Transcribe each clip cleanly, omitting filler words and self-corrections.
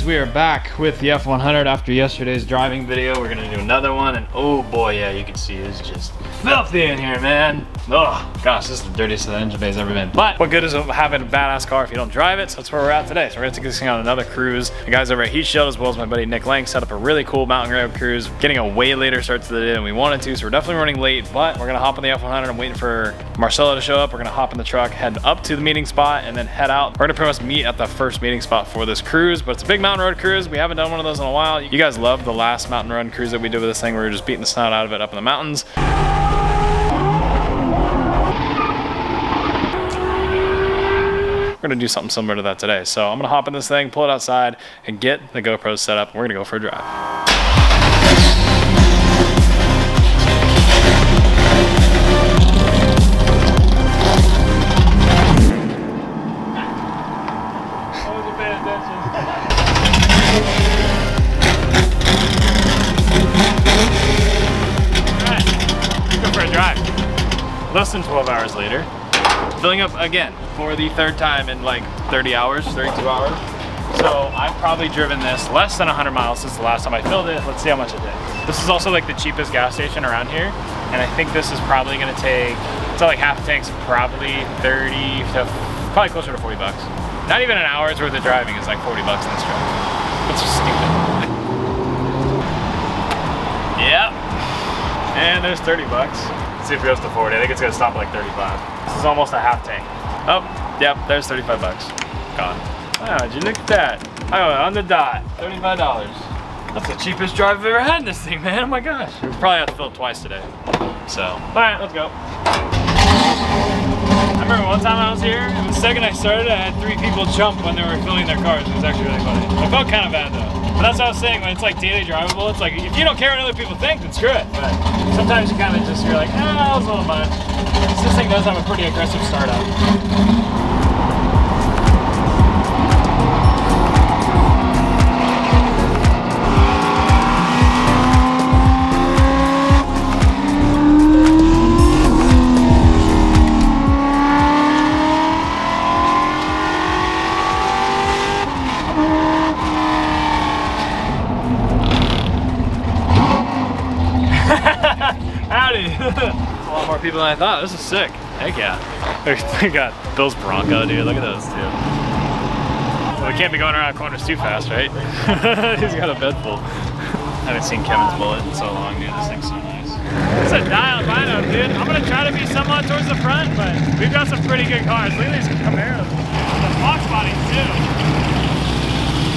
guys, we are back with the F100 after yesterday's driving video. We're gonna do another one, and oh boy, yeah, you can see it's just filthy in here, man. Oh gosh, this is the dirtiest of the engine bay's ever been. But what good is having a badass car if you don't drive it? So that's where we're at today. So we're gonna take this thing on another cruise. The guys over at Heat Shield, as well as my buddy Nick Lang, set up a really cool mountain road cruise. Getting a way later start to the day than we wanted to, so we're definitely running late, but we're gonna hop on the F100. I'm waiting for Marcello to show up. We're gonna hop in the truck, head up to the meeting spot, and then head out. We're gonna pretty much meet at the first meeting spot for this cruise, but it's a big mountain road cruise. We haven't done one of those in a while. You guys loved the last mountain road cruise that we did with this thing. We were just beating the snout out of it up in the mountains. We're gonna do something similar to that today. So I'm gonna hop in this thing, pull it outside, and get the GoPro set up. We're gonna go for a drive. Less than 12 hours later, filling up again for the third time in like 30 hours, 32 hours. So I've probably driven this less than 100 miles since the last time I filled it. Let's see how much it did. This is also like the cheapest gas station around here. And I think this is probably gonna take, it's like half tanks, probably 30 to, probably closer to 40 bucks. Not even an hour's worth of driving is like 40 bucks in this truck. That's just stupid. Yep, and there's 30 bucks. See if it goes to 40. I think it's gonna stop at like 35. This is almost a half tank. Oh, yep, there's 35 bucks. Gone. Wow, did you look at that? I went on the dot. $35. That's the cheapest drive I've ever had in this thing, man. Oh my gosh. We probably have to fill it twice today. So, all right, let's go. I remember one time I was here, and the second I started, I had 3 people jump when they were filling their cars. It was actually really funny. I felt kind of bad though. But that's what I was saying, when it's like daily drivable, it's like, if you don't care what other people think, then screw it. But sometimes you kind of just, you're like, ah, that was a little much. This thing does have a pretty aggressive startup. People than I thought. This is sick. Heck yeah. We got Bill's Bronco, dude. Look at those two. Well, we can't be going around corners too fast, right? He's got a bed full. I haven't seen Kevin's bullet in so long, dude. This thing's so nice. It's a dial bino, dude. I'm gonna try to be somewhat towards the front, but we've got some pretty good cars. Look at these Camaros. The box body too.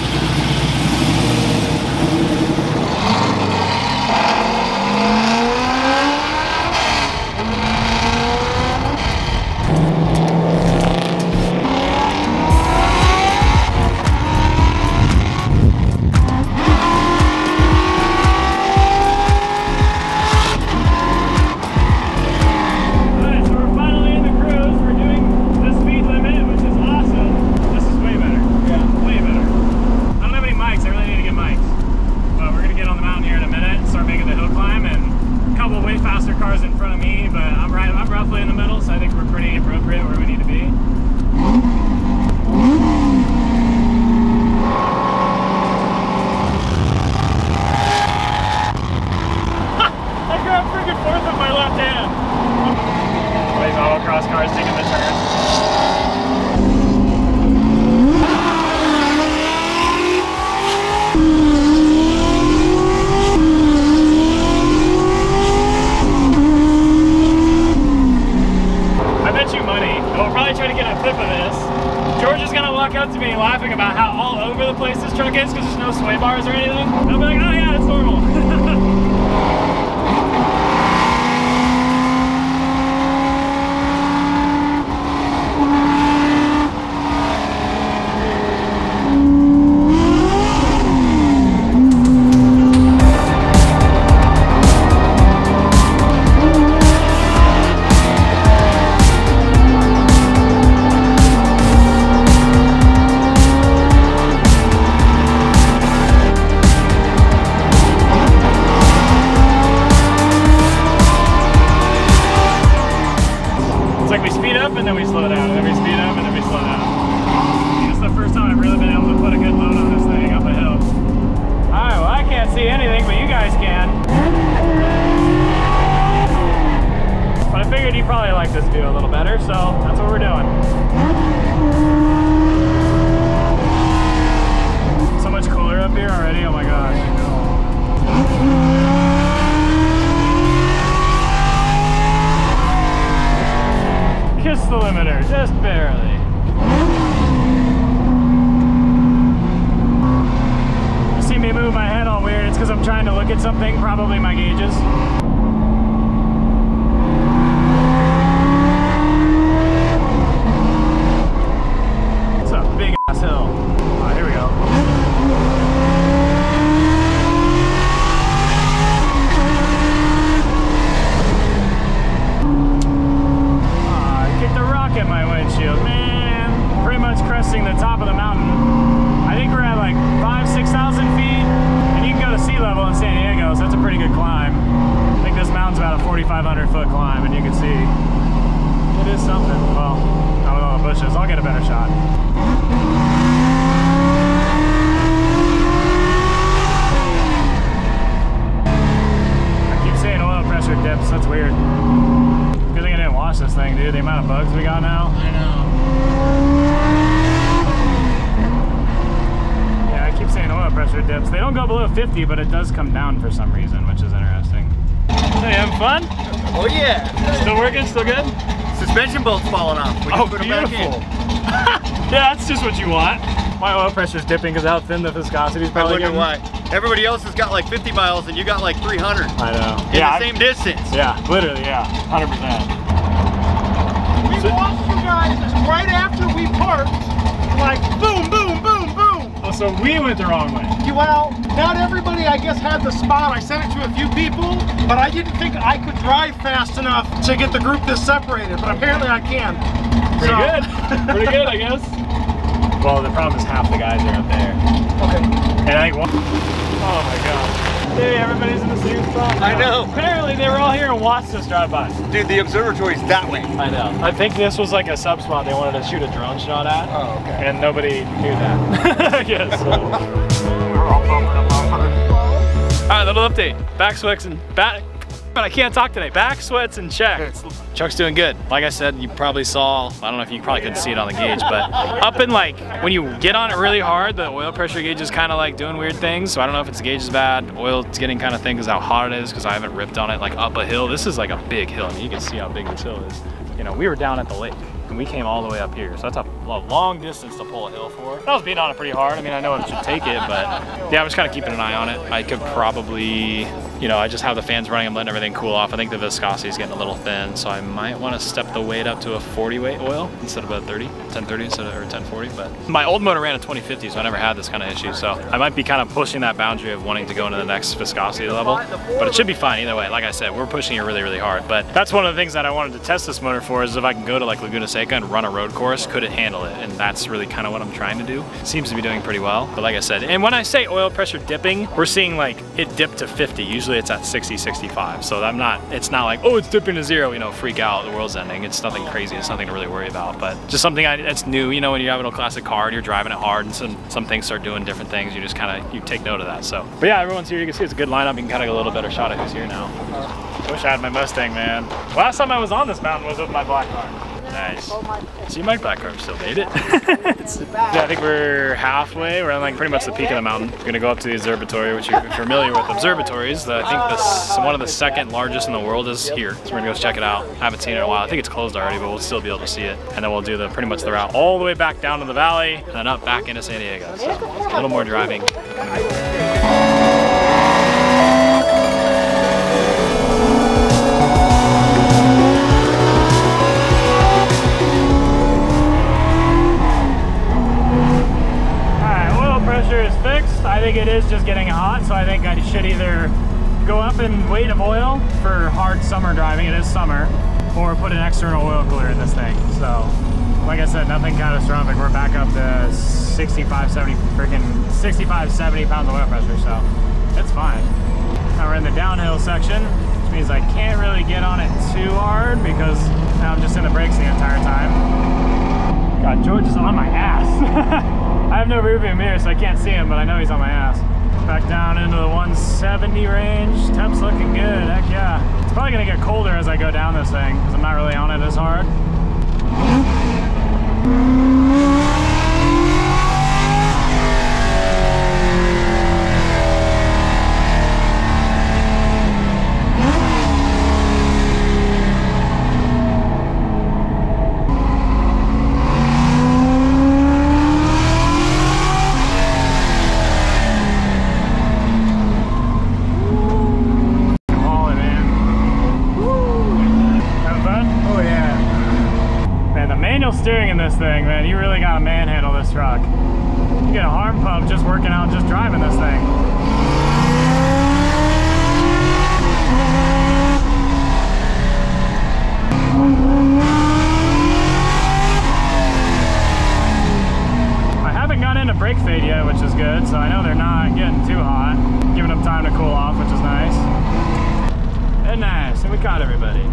It's the first time I've really been able to put a good load on this thing. Alright, well I can't see anything, but you guys can. But I figured you probably like this view a little better, so that's what we're doing. So much cooler up here already, oh my gosh. Kiss the limiter, just barely. You see me move my head all weird, it's because I'm trying to look at something, probably my gauges. It's a big ass hill. Alright, here we go. At my windshield, man. Pretty much cresting the top of the mountain. I think we're at like 5,000 to 6,000 feet, and you can go to sea level in San Diego, so that's a pretty good climb. I think this mountain's about a 4,500 foot climb, and you can see it is something. Well, I don't know the bushes. I'll get a better shot. I keep saying oil pressure dips. That's weird. Watch this thing, dude. The amount of bugs we got now. I know. Yeah, I keep saying oil pressure dips. They don't go below 50, but it does come down for some reason, which is interesting. So you having fun? Oh yeah. Still working? Still good? Suspension bolt's falling off. We can put them back in. Yeah, that's just what you want. My oil pressure's dipping because how thin the viscosity's probably getting. I wonder why. Everybody else has got like 50 miles and you got like 300. I know. In the same distance. Yeah, literally, yeah. 100%. We watched you guys right after we parked, like boom, boom, boom, boom. Oh, so we went the wrong way. Well, not everybody, I guess, had the spot. I sent it to a few people, but I didn't think I could drive fast enough to get the group this separated, but apparently I can. Pretty good. Pretty good, I guess. Well, the problem is half the guys are up there. Okay. And I think one. Oh my God. Dude, everybody's in the same spot. I know. Apparently they were all here and watched us drive by. Dude, the observatory's that way. I know. I think this was like a sub spot they wanted to shoot a drone shot at. Oh, okay. And nobody knew that. I guess so. We're all bumping up on it. All right, little update. Back sweats and but I can't talk today. Back sweats and check. Chuck's doing good. Like I said, you probably saw, I don't know if you probably couldn't see it on the gauge, but up in like, when you get on it really hard, the oil pressure gauge is kind of like doing weird things. So I don't know if it's the gauge is bad, oil's getting kind of thin because how hot it is, because I haven't ripped on it like up a hill. This is like a big hill. I mean, you can see how big this hill is. You know, we were down at the lake and we came all the way up here. So that's a long distance to pull a hill for. I was beating on it pretty hard. I mean, I know it should take it, but yeah, I'm just kind of keeping an eye on it. I could probably, you know, I just have the fans running. I'm letting everything cool off. I think the viscosity is getting a little thin, so I might want to step the weight up to a 40 weight oil instead of a 30, 1030 instead of, or 1040. But my old motor ran a 2050, so I never had this kind of issue. So I might be kind of pushing that boundary of wanting to go into the next viscosity level, but it should be fine either way. Like I said, we're pushing it really, really hard. But that's one of the things that I wanted to test this motor for is if I can go to like Laguna Seca and run a road course, could it handle it? And that's really kind of what I'm trying to do. It seems to be doing pretty well. But like I said, and when I say oil pressure dipping, we're seeing like it dipped to 50. Usually it's at 60, 65. So it's not like, oh, it's dipping to zero, you know, freak out, the world's ending. It's nothing crazy. It's nothing to really worry about, but just something that's new, you know, when you have an old classic car and you're driving it hard and some things start doing different things, you just kind of, you take note of that. So, but yeah, everyone's here. You can see it's a good lineup. You can kind of get a little better shot at who's here now. Wish I had my Mustang, man. Last time I was on this mountain was with my black car. Nice. See, my black car still made it. Yeah, I think we're halfway. We're on like pretty much the peak of the mountain. We're gonna go up to the observatory, which you're familiar with. Observatories, I think this one of the second largest in the world is here. So we're gonna go check it out. I haven't seen it in a while. I think it's closed already, but we'll still be able to see it. And then we'll do the pretty much the route all the way back down to the valley and then up back into San Diego. So a little more driving. Is fixed. I think it is just getting hot, so I think I should either go up in weight of oil for hard summer driving, it is summer, or put an external oil cooler in this thing. So like I said, nothing catastrophic. We're back up to 65, 70 pounds of oil pressure, so it's fine. Now we're in the downhill section, which means I can't really get on it too hard because now I'm just in the brakes the entire time. God, George is on my ass. I have no rearview mirror, so I can't see him, but I know he's on my ass. back down into the 170 range. Temp's looking good, heck yeah. It's probably gonna get colder as I go down this thing because I'm not really on it as hard. Steering in this thing, man, you really gotta manhandle this truck. You get a arm pump just working out, just driving this thing. I haven't got into brake fade yet, which is good, so I know they're not getting too hot. Giving them time to cool off, which is nice. And nice, and we caught everybody.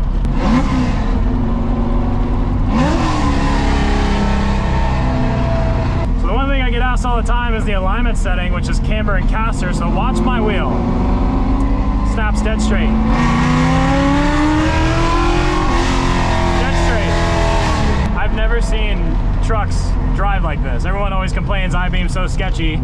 The one thing I get asked all the time is the alignment setting, which is camber and caster, so watch my wheel. Snaps dead straight. Dead straight. I've never seen trucks drive like this. Everyone always complains I-beam's so sketchy.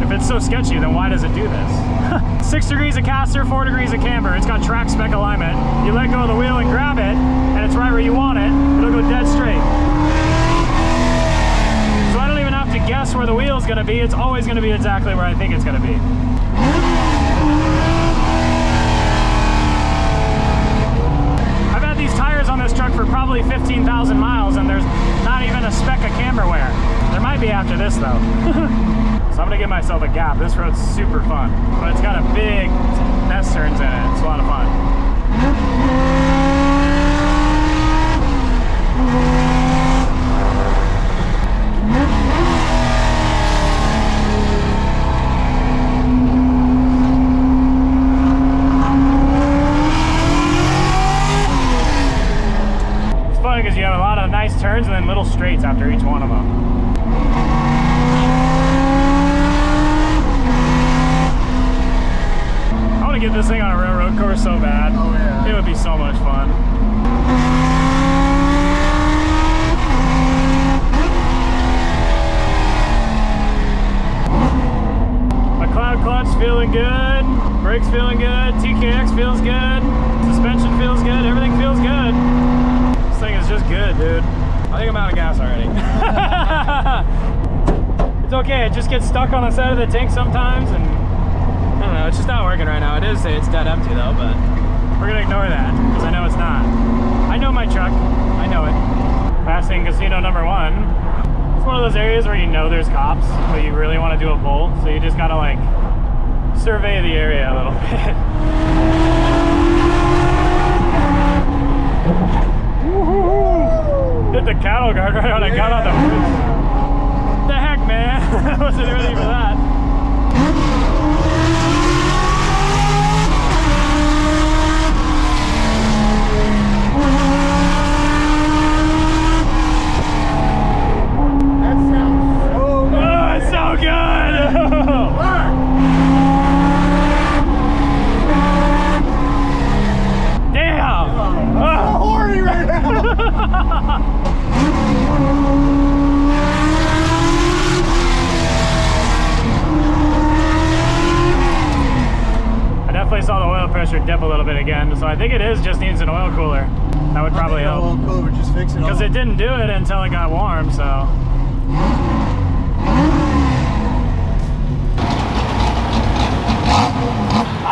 If it's so sketchy, then why does it do this? 6 degrees of caster, 4 degrees of camber. It's got track spec alignment. You let go of the wheel and grab it, and it's right where you want it. It'll go dead straight. To guess where the wheel's gonna be, it's always gonna be exactly where I think it's gonna be. I've had these tires on this truck for probably 15,000 miles and there's not even a speck of camber wear. There might be after this though. So I'm gonna give myself a gap. This road's super fun, but it's got a big S turns in it. It's a lot of fun. Because you have a lot of nice turns and then little straights after each one of them. I want to get this thing on a railroad course so bad. Oh, yeah. It would be so much fun. My cloud clutch feeling good, brakes feeling good, TKX feels good, suspension feels good, everything feels good. Thing is just good, dude. I think I'm out of gas already. It's okay, it just gets stuck on the side of the tank sometimes and I don't know, it's just not working right now. It is say it's dead empty though, but we're gonna ignore that because I know it's not. I know my truck, I know it. Passing Casino Number 1. It's one of those areas where you know there's cops, but you really want to do a bolt, so you just gotta like survey the area a little bit. Hit the cattle guard right when I got on the bridge. What the heck, man? I wasn't ready for that. That sounds so good. Oh, it's so good! Damn! I'm so horny right now! Saw the oil pressure dip a little bit again, so I think it is just needs an oil cooler. That would probably help. Oil cooler would just fix it all. Because it didn't do it until it got warm, so. Oh,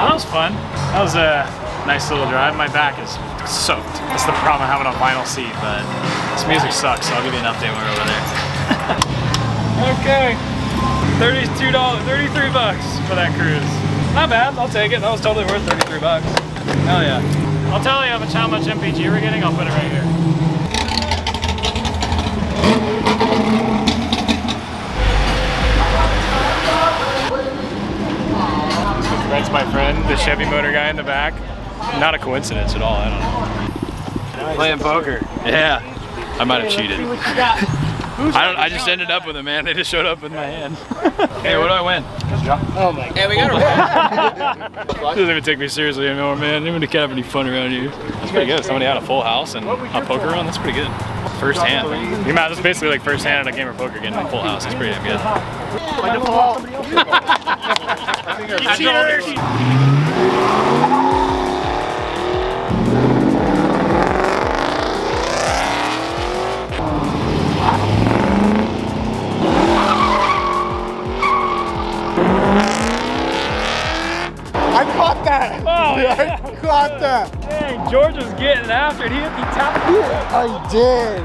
that was fun. That was a nice little drive. My back is soaked. That's the problem of having a vinyl seat, but this music sucks, so I'll give you an update when we're over there. Okay. $33 for that cruise. Not bad, I'll take it. That was totally worth 33 bucks. Hell yeah. I'll tell you how much MPG we're getting, I'll put it right here. That's my friend, the Chevy motor guy in the back. Not a coincidence at all, I don't know. Playing poker. Yeah. I might have cheated. I just ended up with them, man. They just showed up in my hand. Hey, what do I win? Oh my God. Hey, we got a win. Doesn't even take me seriously anymore, man. Even to have any fun around here. That's pretty good. Somebody had a full house and a poker on. That's pretty good. First hand. You might just basically like first hand at a game of poker getting a full house. That's pretty damn good. Cheers. That. Dang, George was getting after it. He hit the top of the head. I did.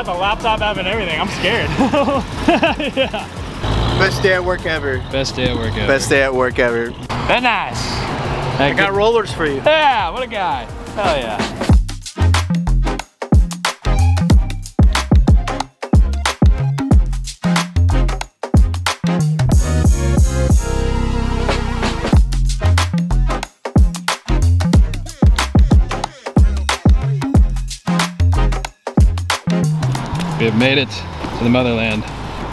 The laptop app and everything. I'm scared. Yeah. Best day at work ever. Best day at work ever. Best day at work ever. Very nice. I got rollers for you. Yeah, what a guy. Hell yeah. We have made it to the motherland.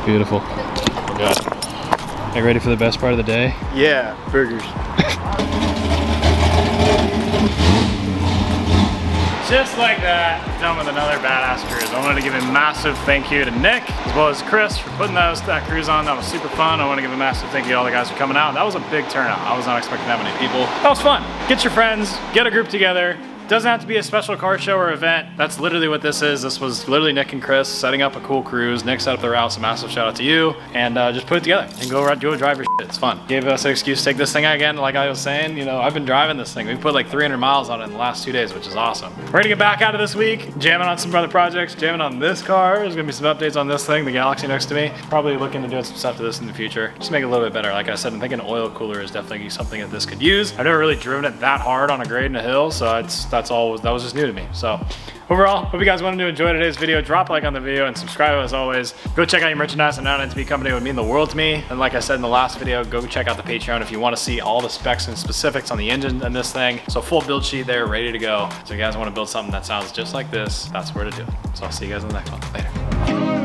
Beautiful. Oh God. Are you ready for the best part of the day? Yeah, burgers. Just like that, done with another badass cruise. I wanted to give a massive thank you to Nick, as well as Chris, for putting that cruise on. That was super fun. I want to give a massive thank you to all the guys for coming out. That was a big turnout. I was not expecting that many people. That was fun. Get your friends, get a group together. Doesn't have to be a special car show or event. That's literally what this is. This was literally Nick and Chris setting up a cool cruise. Nick set up the routes. A massive shout out to you. And just put it together and go around, do a driver shit. It's fun. Gave us an excuse to take this thing again. Like I was saying, you know, I've been driving this thing. We put like 300 miles on it in the last 2 days, which is awesome. We're gonna get back out of this week, jamming on some other projects, jamming on this car. There's gonna be some updates on this thing, the Galaxy next to me. Probably looking to do some stuff to this in the future. Just make it a little bit better. Like I said, I'm thinking an oil cooler is definitely something that this could use. I've never really driven it that hard on a grade and a hill, so it's that was just new to me. So overall, hope you guys wanted to enjoy today's video. Drop a like on the video and subscribe as always. Go check out your merchandise on 9O9 Speed Company. It would mean the world to me. And like I said in the last video, go check out the Patreon if you want to see all the specs and specifics on the engine and this thing. So full build sheet there, ready to go. So if you guys want to build something that sounds just like this, that's where to do it. So I'll see you guys in the next one. Later.